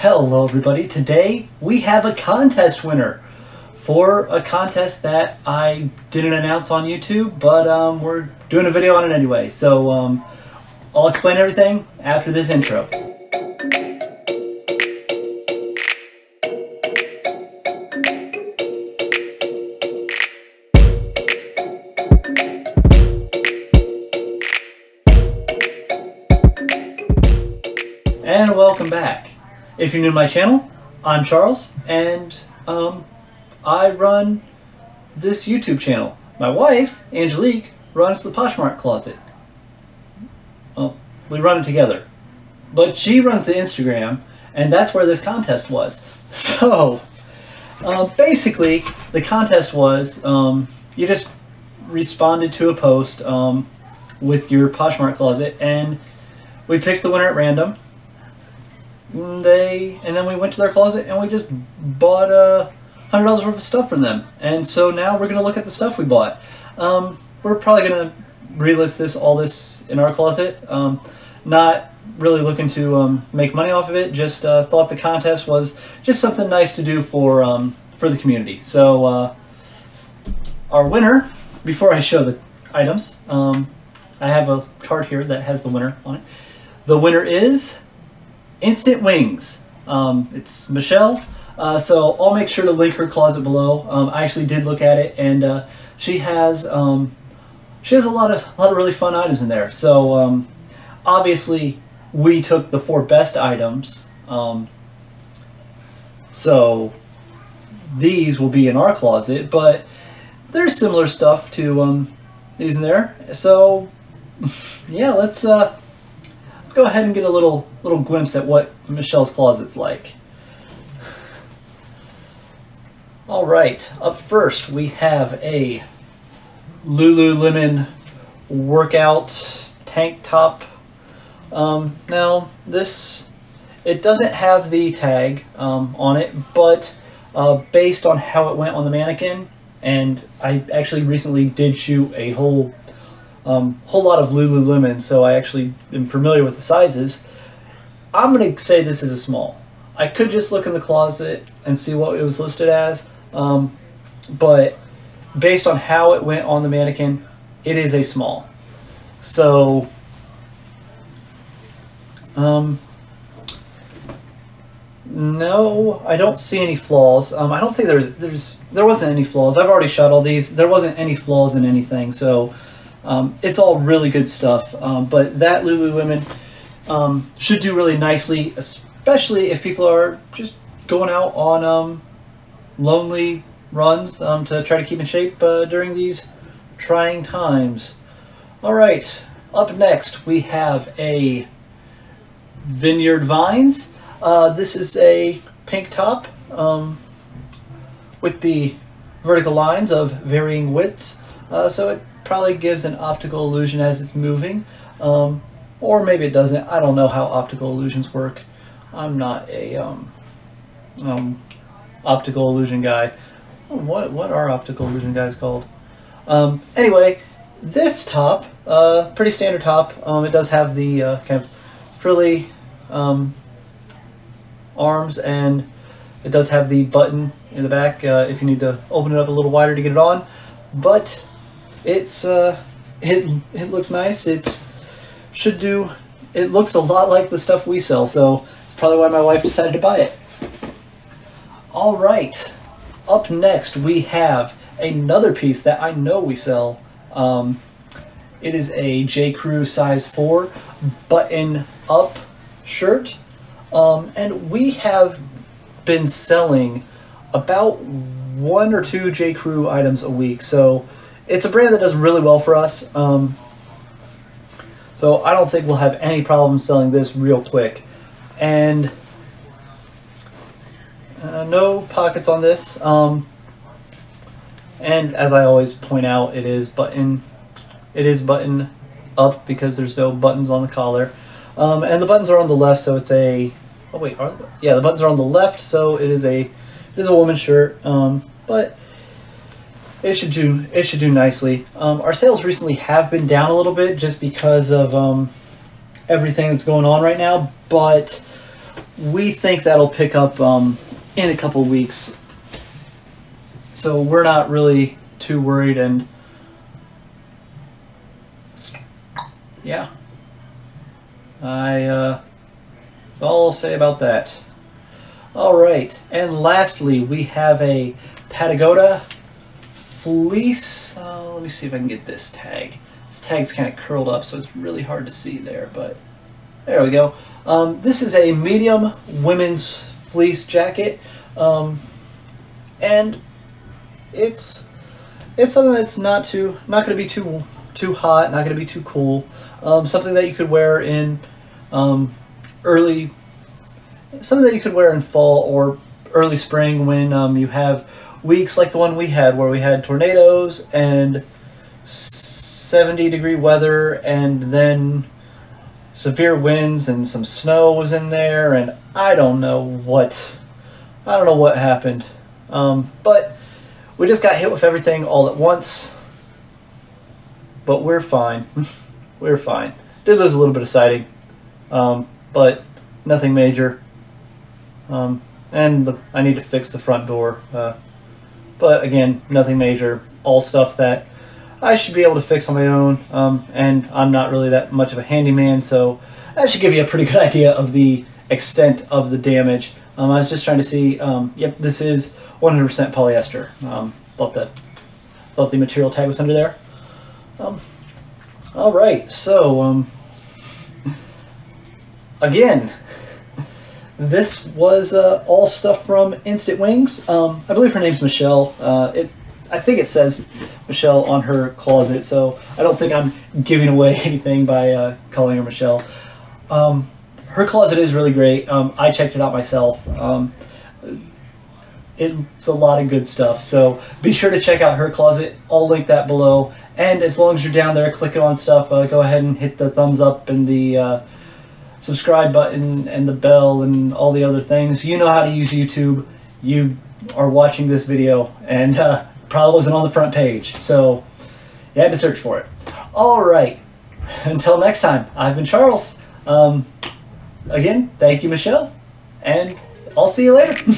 Hello everybody, today we have a contest winner for a contest that I didn't announce on YouTube, but we're doing a video on it anyway, so I'll explain everything after this intro. And welcome back. If you're new to my channel, I'm Charles, and I run this YouTube channel. My wife, Angelique, runs the Poshmark closet. Well, we run it together. But she runs the Instagram, and that's where this contest was. So, basically, the contest was you just responded to a post with your Poshmark closet, and we picked the winner at random. And then we went to their closet and we just bought $100 worth of stuff from them. And so now we're gonna look at the stuff we bought. We're probably gonna relist all this in our closet. Not really looking to make money off of it. Just thought the contest was just something nice to do for the community. So our winner. Before I show the items, I have a card here that has the winner on it. The winner is Instant Wings. It's Michelle, so I'll make sure to link her closet below. I actually did look at it, and she has a lot of really fun items in there. So obviously we took the 4 best items, so these will be in our closet, but there's similar stuff to these in there. So yeah, let's go ahead and get a little glimpse at what Michelle's closet's like. All right, up first we have a Lululemon workout tank top. Now it doesn't have the tag on it, but based on how it went on the mannequin, and I actually recently did shoot a whole lot of Lululemon, so I actually am familiar with the sizes. I'm going to say this is a small. I could just look in the closet and see what it was listed as, but based on how it went on the mannequin, it is a small. So, no, I don't see any flaws. I don't think there wasn't any flaws. I've already shot all these. There wasn't any flaws in anything, so it's all really good stuff, but that Lululemon should do really nicely, especially if people are just going out on lonely runs to try to keep in shape during these trying times. All right, up next we have a Vineyard Vines. This is a pink top with the vertical lines of varying widths, so it probably gives an optical illusion as it's moving, or maybe it doesn't. I don't know how optical illusions work. I'm not a optical illusion guy. What are optical illusion guys called? Anyway, this top, pretty standard top. It does have the kind of frilly arms, and it does have the button in the back if you need to open it up a little wider to get it on, but it looks nice. It looks a lot like the stuff we sell, so it's probably why my wife decided to buy it. All right, up next we have another piece that I know we sell. It is a J. Crew size 4 button up shirt, and we have been selling about 1 or 2 J. Crew items a week, so it's a brand that does really well for us, so I don't think we'll have any problem selling this real quick. And no pockets on this, and as I always point out, it is button up because there's no buttons on the collar, and the buttons are on the left, so it's a yeah, the buttons are on the left, so it is a woman's shirt, but It should do nicely. Our sales recently have been down a little bit just because of everything that's going on right now, but we think that'll pick up in a couple weeks. So we're not really too worried, and yeah, that's all I'll say about that. All right, and lastly, we have a Patagonia fleece. Let me see if I can get this tag. This tag's kind of curled up, so it's really hard to see there, but there we go. This is a medium women's fleece jacket, and it's something that's not going to be too hot, not going to be too cool. Something that you could wear in something that you could wear in fall or early spring when you have weeks like the one we had, where we had tornadoes and 70-degree weather, and then severe winds, and some snow was in there, and I don't know what happened, but we just got hit with everything all at once. But we're fine. We're fine. Did lose a little bit of siding, but nothing major. And I need to fix the front door, but again, nothing major. All stuff that I should be able to fix on my own, and I'm not really that much of a handyman, so that should give you a pretty good idea of the extent of the damage. I was just trying to see, yep, this is 100% polyester. Thought the material tag was under there. All right, so again, this was all stuff from Instant Wings. I believe her name's Michelle. I think it says Michelle on her closet, so I don't think I'm giving away anything by calling her Michelle. Her closet is really great. I checked it out myself. It's a lot of good stuff, so be sure to check out her closet. I'll link that below, and as long as you're down there clicking on stuff, go ahead and hit the thumbs up and the subscribe button and the bell and all the other things. You know how to use YouTube. You are watching this video, and probably wasn't on the front page, so you had to search for it. All right, until next time, I've been Charles. Again, thank you, Michelle, and I'll see you later.